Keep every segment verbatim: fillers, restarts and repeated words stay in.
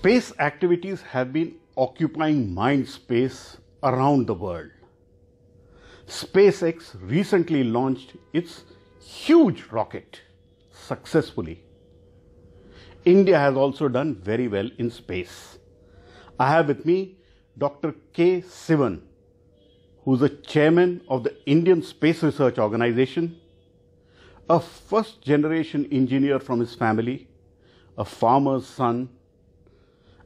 Space activities have been occupying mind space around the world. SpaceX recently launched its huge rocket successfully. India has also done very well in space. I have with me Doctor K. Sivan, who is the chairman of the Indian Space Research Organization, a first generation engineer from his family, a farmer's son,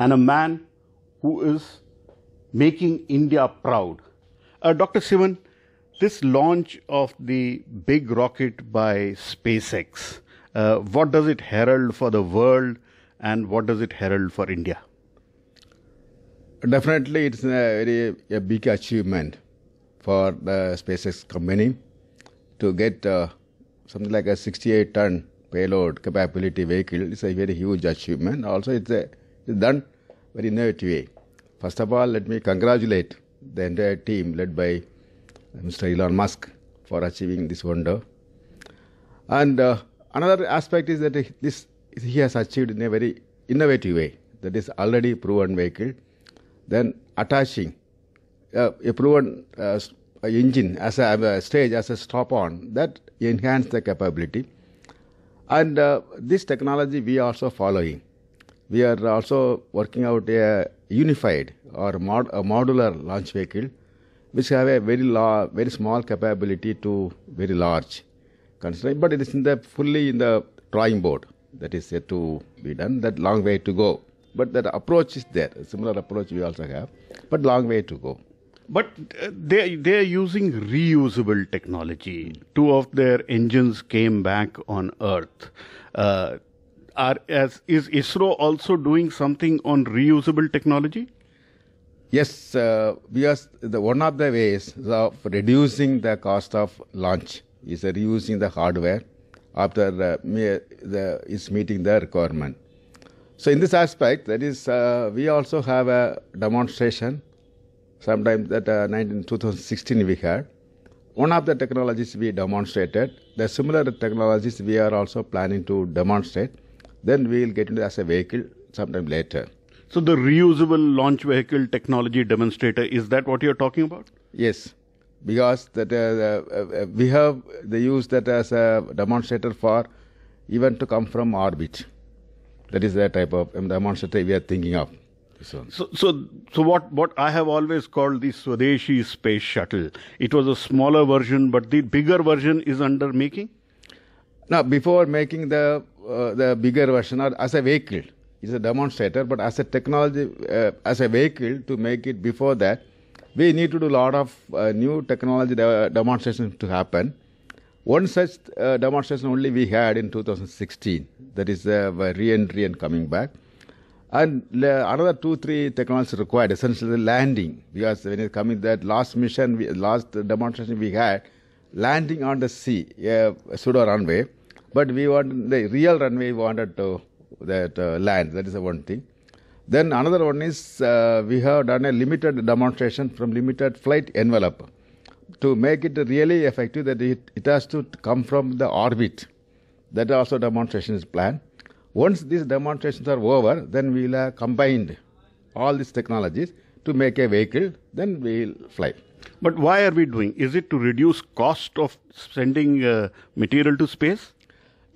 and a man who is making India proud. Uh, Doctor Sivan, this launch of the big rocket by SpaceX, uh, what does it herald for the world and what does it herald for India? Definitely, it's a very a big achievement for the SpaceX company to get uh, something like a sixty-eight ton payload capability vehicle. It's a very huge achievement. Also, it's, a, it's done very innovative way. First of all, let me congratulate the entire team led by Mister Elon Musk for achieving this wonder. And uh, another aspect is that this he has achieved in a very innovative way. That is already proven vehicle. Then attaching uh, a proven uh, engine as a, a stage, as a stop-on, that enhanced the capability. And uh, this technology we are also following. We are also working out a unified or mod a modular launch vehicle, which have a very very small capability to very large constraint. But it is in the fully in the drawing board that is yet to be done. That long way to go. But that approach is there. A similar approach we also have, but long way to go. But uh, they they are using reusable technology. Two of their engines came back on Earth. Uh, are as is ISRO also doing something on reusable technology? Yes, uh, because the one of the ways of reducing the cost of launch is uh, reusing the hardware after uh, the is meeting the requirement. So in this aspect, that is, uh, we also have a demonstration. Sometimes that uh, nineteen, twenty sixteen we had one of the technologies we demonstrated. The similar technologies we are also planning to demonstrate. Then we will get into as a vehicle sometime later. So the reusable launch vehicle technology demonstrator, is that what you are talking about? Yes, because that uh, uh, we have they use that as a demonstrator for even to come from orbit. That is the type of um, demonstrator we are thinking of. So, so, so what, what I have always called the Swadeshi space shuttle. It was a smaller version, but the bigger version is under making? Now, before making the, uh, the bigger version, or as a vehicle, it's a demonstrator, but as a technology, uh, as a vehicle to make it before that, we need to do a lot of uh, new technology de demonstrations to happen. One such uh, demonstration only we had in two thousand sixteen, that is uh, re-entry and coming back. And uh, another two, three technologies required, essentially landing, because when it comes to that last mission, we, last demonstration we had, landing on the sea, a uh, pseudo runway, but we want the real runway we wanted to that, uh, land, that is the one thing. Then another one is uh, we have done a limited demonstration from limited flight envelope. To make it really effective, that it, it has to come from the orbit. That also demonstration is planned. Once these demonstrations are over, then we will have combined all these technologies to make a vehicle, then we will fly. But why are we doing? Is it to reduce cost of sending uh, material to space?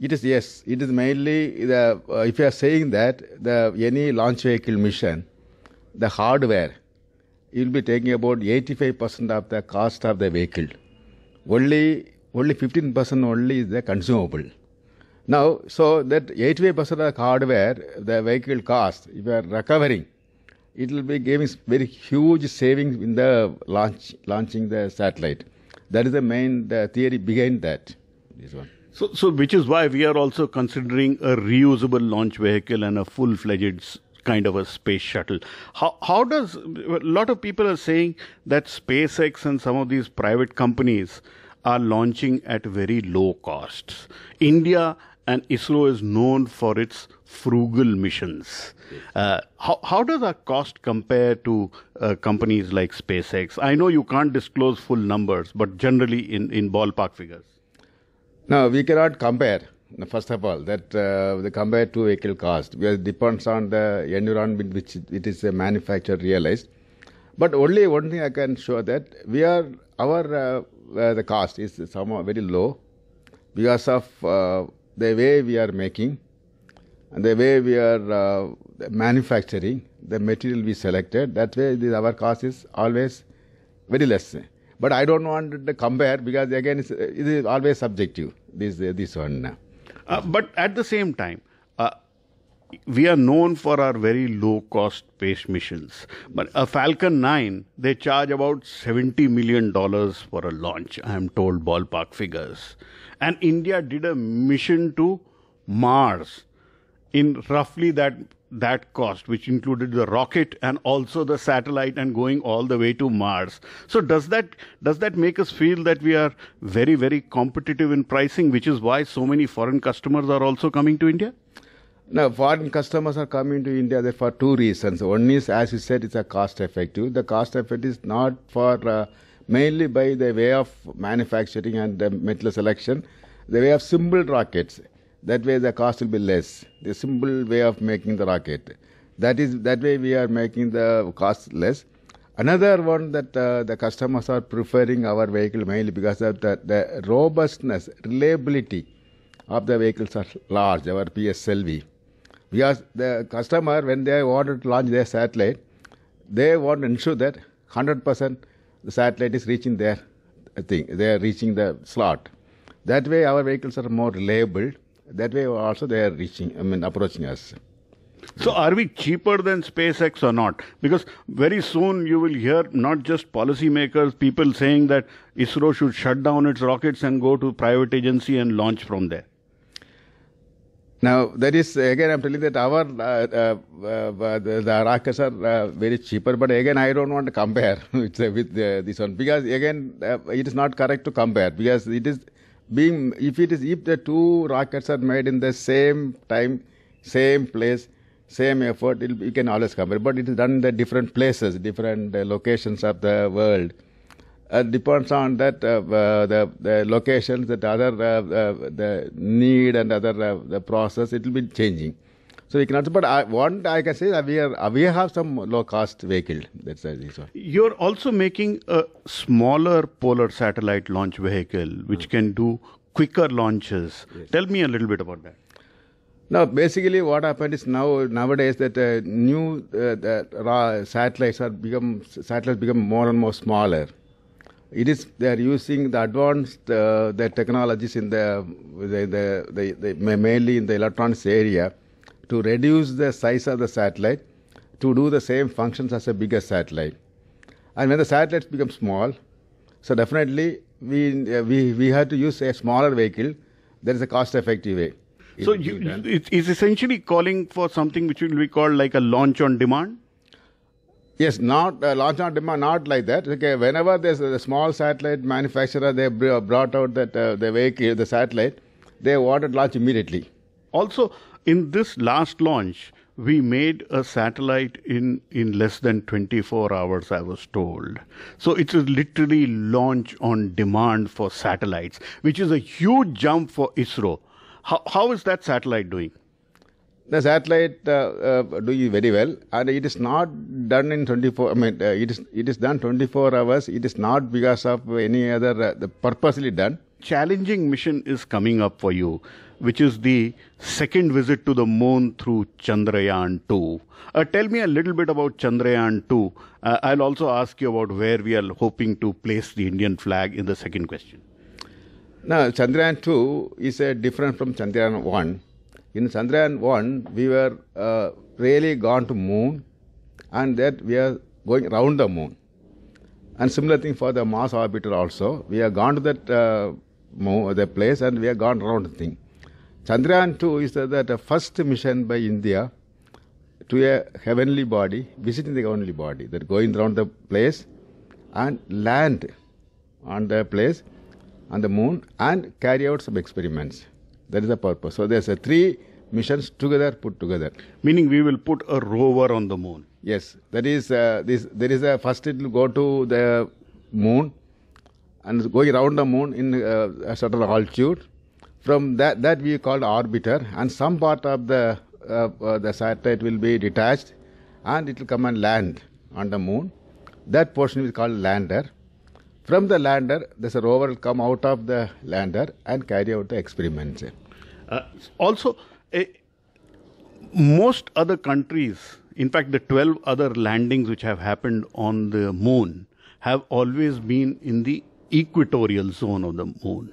It is, yes. It is mainly, the, uh, if you are saying that, the any launch vehicle mission, the hardware, you will be taking about eighty-five percent of the cost of the vehicle. Only only fifteen percent only is the consumable. Now, so that eighty-five percent of the hardware, the vehicle cost, if you are recovering, it will be giving very huge savings in the launch launching the satellite. That is the main the theory behind that. This one. So, so which is why we are also considering a reusable launch vehicle and a full-fledged kind of a space shuttle. How, how does, a lot of people are saying that SpaceX and some of these private companies are launching at very low costs. India and ISRO is known for its frugal missions. Uh, how, how does our cost compare to uh, companies like SpaceX? I know you can't disclose full numbers, but generally in, in ballpark figures. No, we cannot compare. first of all, that uh, compared to vehicle cost, because it depends on the environment which it is uh, manufactured, realized. But only one thing I can show that we are, our uh, uh, the cost is somehow very low because of uh, the way we are making and the way we are uh, manufacturing, the material we selected. That way this, our cost is always very less. But I don't want to compare because again it's, it is always subjective, this, uh, this one. Uh, but at the same time, uh, we are known for our very low-cost space missions. But a Falcon nine, they charge about seventy million dollars for a launch, I am told, ballpark figures. And India did a mission to Mars in roughly that, that cost, which included the rocket and also the satellite and going all the way to Mars. So does that, does that make us feel that we are very, very competitive in pricing, which is why so many foreign customers are also coming to India? Now, foreign customers are coming to India there for two reasons. One is, as you said, it's a cost effective. The cost effect is not for uh, mainly by the way of manufacturing and the metal selection, the way of simple rockets. That way the cost will be less. The simple way of making the rocket. That is, that way we are making the cost less. Another one that uh, the customers are preferring our vehicle mainly because of the, the robustness, reliability of the vehicles are large, our P S L V. Because the customer, when they want to launch their satellite, they want to ensure that one hundred percent the satellite is reaching their thing, they are reaching the slot. That way our vehicles are more reliable. That way also they are reaching, I mean, approaching us. So are we cheaper than SpaceX or not? Because very soon you will hear not just policymakers, people saying that ISRO should shut down its rockets and go to private agency and launch from there. Now, that is, again, I'm telling you that our uh, uh, uh, the, the rockets are uh, very cheaper. But again, I don't want to compare with, uh, with uh, this one. Because again, uh, it is not correct to compare. Because it is being, if it is, if the two rockets are made in the same time, same place, same effort, it'll, you can always compare. But it is done in the different places, different uh, locations of the world. Uh, depends on that uh, uh, the, the locations, that other uh, uh, the need and other uh, the process, it will be changing. So we cannot. But I, one I can say that we are we have some low cost vehicle. That's the reason. You're also making a smaller polar satellite launch vehicle, which mm. can do quicker launches. Yes. Tell me a little bit about that. Now, basically, what happened is now nowadays that uh, new uh, the raw satellites are become satellites become more and more smaller. It is, they are using the advanced uh, the technologies in the, the, the, the, the mainly in the electronics area to reduce the size of the satellite to do the same functions as a bigger satellite. And when the satellites become small, so definitely we uh, we we have to use a smaller vehicle. That is a cost-effective way. So you, it is essentially calling for something which will be called like a launch on demand. Yes, not uh, launch on demand, not like that. Okay, whenever there's a small satellite manufacturer, they brought out that uh, the vehicle, the satellite, they wanted launch immediately. Also, in this last launch, we made a satellite in in less than twenty-four hours, I was told. So it is literally launch on demand for satellites, which is a huge jump for ISRO. How how is that satellite doing? The satellite uh, uh, doing very well, and it is not done in twenty-four. I mean, uh, it is it is done twenty-four hours. It is not because of any other uh, the purposely done. Challenging mission is coming up for you, which is the second visit to the moon through Chandrayaan two. Uh, tell me a little bit about Chandrayaan two. Uh, I'll also ask you about where we are hoping to place the Indian flag in the second question. Now, Chandrayaan two is uh, different from Chandrayaan one. In Chandrayaan one, we were uh, really gone to moon, and that we are going round the moon. And similar thing for the Mars Orbiter also. We have gone to that uh, moon, the place, and we have gone round the thing. Chandrayaan two is the, the, the first mission by India to a heavenly body, visiting the heavenly body, that going round the place and land on the place, on the moon, and carry out some experiments. That is the purpose. So there's a three missions together put together. Meaning we will put a rover on the moon. Yes, that is uh, this. There is a first it will go to the moon and going around the moon in uh, a certain altitude. From that, that we called orbiter, and some part of the uh, uh, the satellite will be detached, and it will come and land on the moon. That portion is called lander. From the lander, there's a rover will come out of the lander and carry out the experiments. Uh, also, uh, most other countries, in fact, the twelve other landings which have happened on the moon have always been in the equatorial zone of the moon,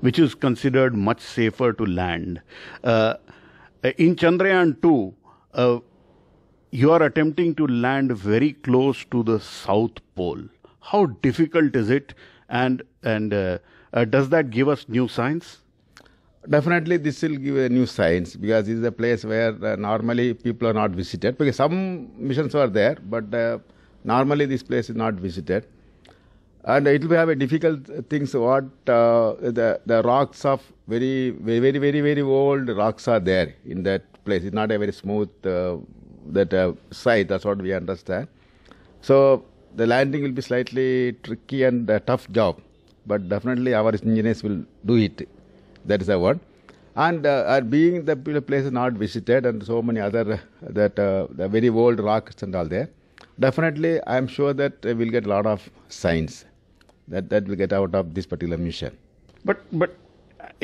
which is considered much safer to land. Uh, in Chandrayaan two, uh, you are attempting to land very close to the South Pole. How difficult is it, and and uh, uh, does that give us new science? Definitely this will give a new science, because this is a place where uh, normally people are not visited, because some missions are there, but uh, normally this place is not visited. And it will have a difficult things. What uh, the the rocks of very, very very very very old rocks are there in that place. It's not a very smooth uh, that uh, site. That's what we understand. So the landing will be slightly tricky and a tough job, but definitely our engineers will do it. That is the word. And uh, being the place is not visited, and so many other uh, that uh, the very old rocks and all there, definitely I am sure that uh, we'll get a lot of science that that will get out of this particular mission. But but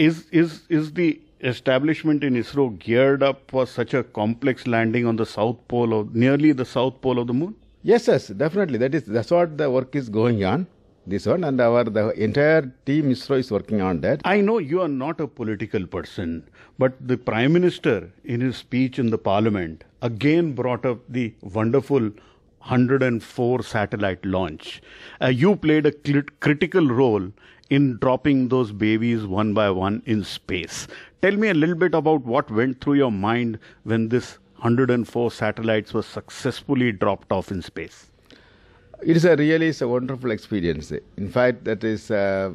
is is is the establishment in ISRO geared up for such a complex landing on the South Pole, or nearly the South Pole of the moon? Yes, yes, definitely. That is that's what the work is going on. This one, and our the entire team ISRO is working on that. I know you are not a political person, but the Prime Minister in his speech in the Parliament again brought up the wonderful one hundred and four satellite launch. Uh, you played a cl- critical role in dropping those babies one by one in space. Tell me a little bit about what went through your mind when this one hundred and four satellites were successfully dropped off in space. It is a really it's a wonderful experience. In fact, that is uh,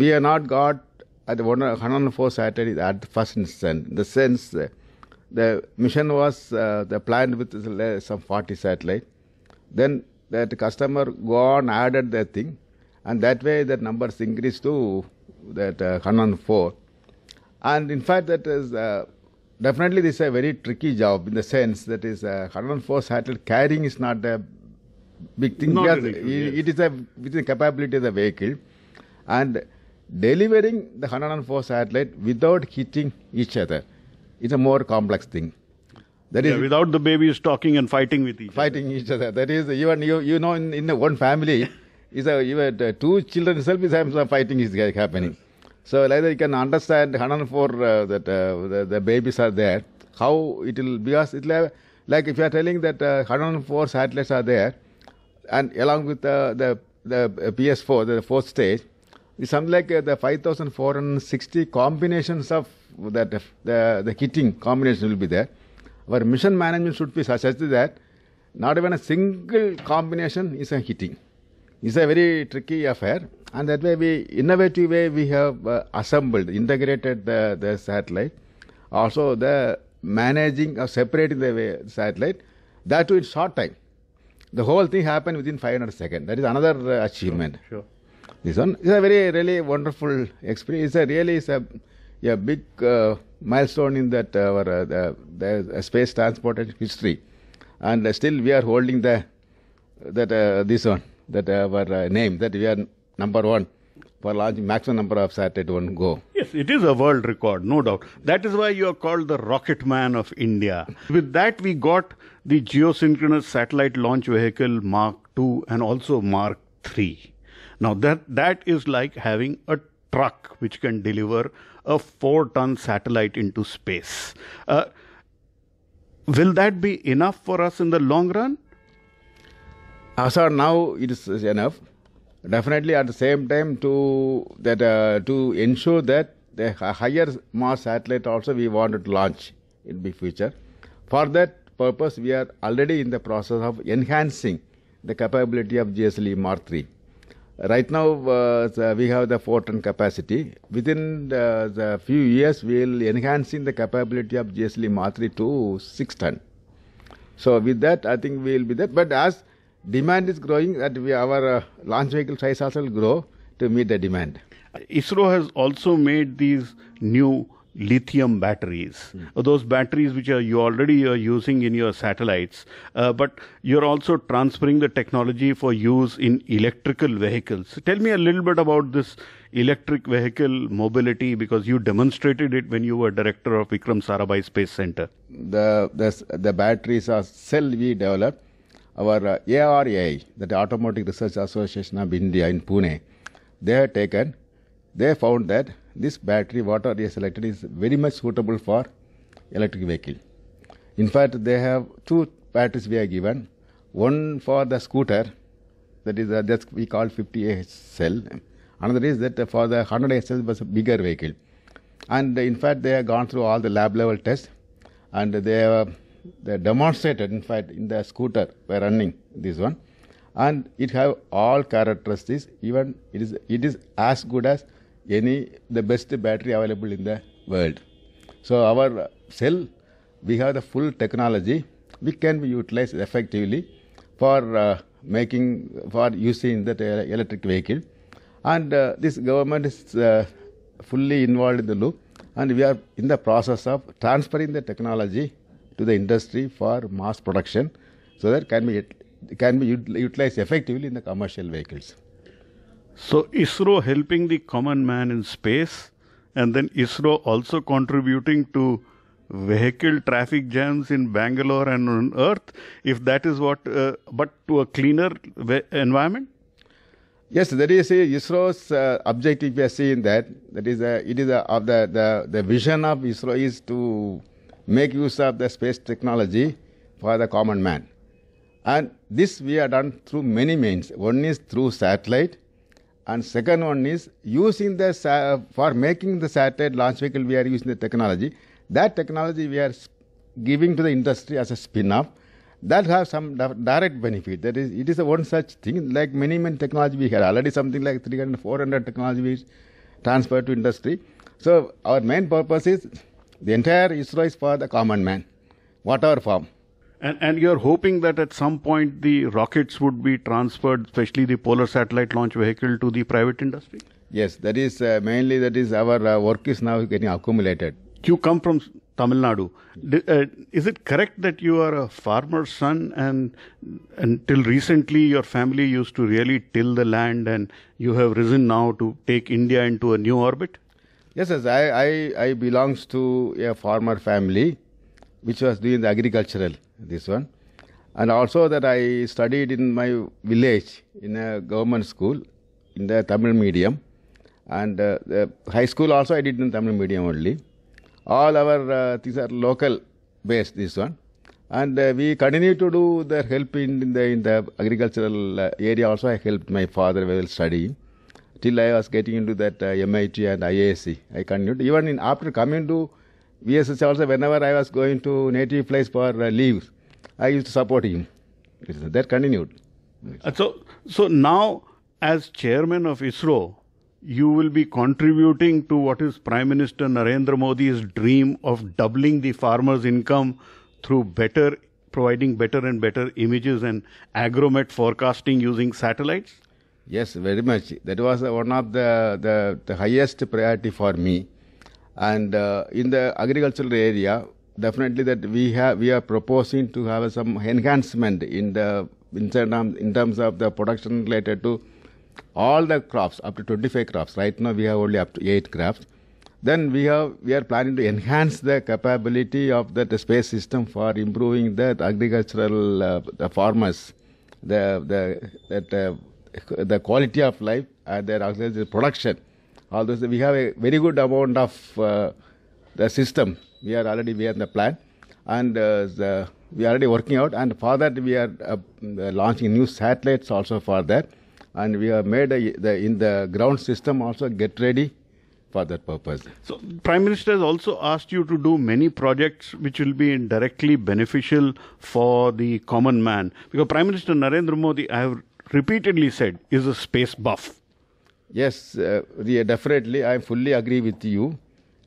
we have not got at the one hundred and four satellites at the first instance. In the sense, uh, the mission was uh, the planned with some forty satellites. Then that customer go on added that thing, and that way that numbers increased to that uh, one hundred and four. And in fact, that is uh, definitely this is a very tricky job, in the sense that is uh, one hundred and four satellite carrying is not the big thing. Not yes, ridiculous, it, yes. It is a within capability of the vehicle, and delivering the one hundred and four satellite without hitting each other is a more complex thing. That yeah, is without the babies talking and fighting with each fighting other. each other. That is even you you know in, in the one family is a even uh, two children itself is some fighting is happening. Yes. So like that you can understand one hundred and four uh, that uh, the, the babies are there. How it will because it will have, like if you are telling that uh, one hundred and four satellites are there. And along with the the, the P S four, the fourth stage, is something like uh, the five thousand four hundred sixty combinations of that uh, the the kitting combination will be there. Our mission management should be such as that not even a single combination is a hitting. It's a very tricky affair, and that way we innovative way we have uh, assembled, integrated the the satellite, also the managing or separating the way, satellite. That too in short time. The whole thing happened within five hundred seconds. That is another uh, achievement. Sure, sure. This one is a very, really wonderful experience. It's a really it's a, a big uh, milestone in that uh, our uh, the, the space transport history, and uh, still we are holding the that uh, this one that uh, our uh, name that we are number one for launching maximum number of satellite one go. Yes, it is a world record, no doubt. That is why you are called the Rocket Man of India. With that, we got the geosynchronous satellite launch vehicle Mark two and also Mark three. Now that that is like having a truck which can deliver a four-ton satellite into space. Uh, will that be enough for us in the long run? As of now, it is enough. Definitely, at the same time, to that uh, to ensure that the higher Mars satellite also we wanted to launch in the future. For that purpose, we are already in the process of enhancing the capability of G S L V Mark three. Right now, uh, we have the four-ton capacity. Within the, the few years, we will enhancing the capability of G S L V Mark three to six-ton. So with that, I think we will be there. But as demand is growing, that we, our uh, launch vehicle size also will grow to meet the demand. ISRO has also made these new lithium batteries, mm. those batteries which are you already are using in your satellites, uh, but you're also transferring the technology for use in electrical vehicles. Tell me a little bit about this electric vehicle mobility, because you demonstrated it when you were director of Vikram Sarabhai Space Center. The, the, the batteries are cell we developed. Our uh, A R A I, that Automotive Research Association of India in Pune, they have taken, they found that this battery, water is selected, is very much suitable for electric vehicle. In fact, they have two batteries we are given. One for the scooter, that is uh, that's we call fifty A cell. Another is that for the one hundred A cell was a bigger vehicle. And in fact, they have gone through all the lab level tests, and they have they demonstrated, in fact, in the scooter by running this one. And it have all characteristics, even it is, it is as good as any, the best battery available in the world. So our cell, we have the full technology, we can be utilized effectively for uh, making, for using that uh, electric vehicle. And uh, this government is uh, fully involved in the loop, and we are in the process of transferring the technology to the industry for mass production, so that can be can be utilized effectively in the commercial vehicles. So ISRO helping the common man in space, and then ISRO also contributing to vehicle traffic jams in Bangalore and on Earth, if that is what, uh, but to a cleaner environment? Yes, that is uh, ISRO's uh, objective we are seeing that. That is, uh, it is uh, of the, the, the vision of ISRO is to make use of the space technology for the common man. And this we have done through many means. One is through satellite, and second one is using the uh, for making the satellite launch vehicle. We are using the technology. That technology we are giving to the industry as a spin-off. That has some direct benefit. That is, it is a one such thing. Like many many technology we had already, something like three hundred, four hundred technology we transferred to industry. So our main purpose is the entire ISRO is for the common man, whatever form. And, and you're hoping that at some point the rockets would be transferred, especially the polar satellite launch vehicle, to the private industry? Yes, that is uh, mainly that is our uh, work is now getting accumulated. You come from Tamil Nadu. D uh, is it correct that you are a farmer's son, and until recently your family used to really till the land, and you have risen now to take India into a new orbit? Yes, yes. I, I, I belongs to a farmer family which was doing the agricultural, this one. And also that I studied in my village in a government school in the Tamil medium. And uh, the high school also I did in Tamil medium only. All our uh, things are local based, this one. And uh, we continue to do the help in, in, the, in the agricultural uh, area also. I helped my father while studying. Till I was getting into that uh, M I T and I I S C, I continued. Even in, after coming to V S S also, whenever I was going to native place for uh, leaves, I used to support him. That continued. Uh, so, so now, as chairman of ISRO, you will be contributing to what is Prime Minister Narendra Modi's dream of doubling the farmer's income through better, providing better and better images and agromet forecasting using satellites? Yes, very much. That was uh, one of the, the, the highest priority for me. And uh, in the agricultural area, definitely that we have we are proposing to have some enhancement in the in terms in terms of the production related to all the crops, up to twenty-five crops. Right now we have only up to eight crops. Then we have we are planning to enhance the capability of the, the space system for improving the agricultural uh, the farmers, the the that. Uh, the quality of life and their production. All those, we have a very good amount of uh, the system. We are already we are in the plan, and uh, the, we are already working out. And for that, we are uh, launching new satellites also for that. And we have made a, the in the ground system also get ready for that purpose. So, Prime Minister has also asked you to do many projects which will be indirectly beneficial for the common man. Because Prime Minister Narendra Modi, I have repeatedly said, is a space buff. Yes, uh, yeah, definitely. I fully agree with you.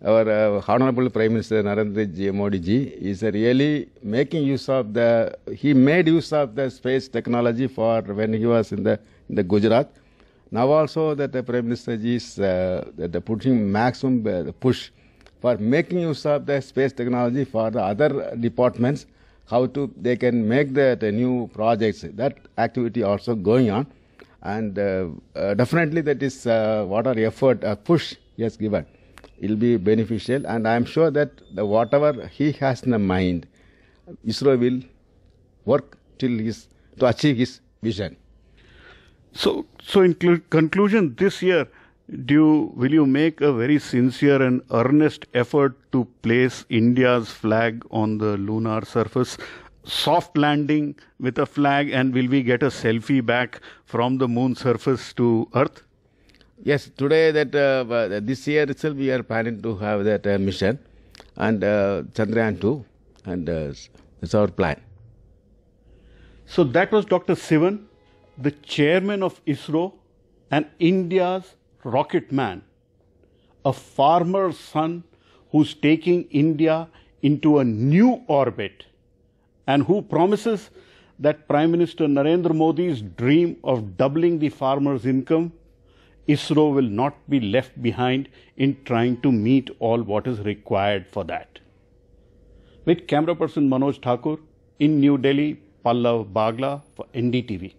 Our uh, Honorable Prime Minister Narendra Modi ji is uh, really making use of the, he made use of the space technology for when he was in the, in the Gujarat. Now also that the Prime Minister is uh, that the pushing maximum push for making use of the space technology for the other departments, how to they can make that uh, new projects. That activity also going on, and uh, uh, definitely that is uh, what our effort uh, push he has given. It will be beneficial, and I am sure that the whatever he has in the mind, ISRO will work till his to achieve his vision. So, so in conclusion, this year, do you, will you make a very sincere and earnest effort to place India's flag on the lunar surface? Soft landing with a flag, and will we get a selfie back from the moon surface to Earth? Yes, today that uh, this year itself we are planning to have that uh, mission, and uh, Chandrayaan two, and uh, that's our plan. So that was Doctor Sivan, the chairman of ISRO and India's rocket man, a farmer's son who's taking India into a new orbit and who promises that Prime Minister Narendra Modi's dream of doubling the farmer's income, ISRO will not be left behind in trying to meet all what is required for that. With camera person Manoj Thakur in New Delhi, Pallav Bagla for N D T V.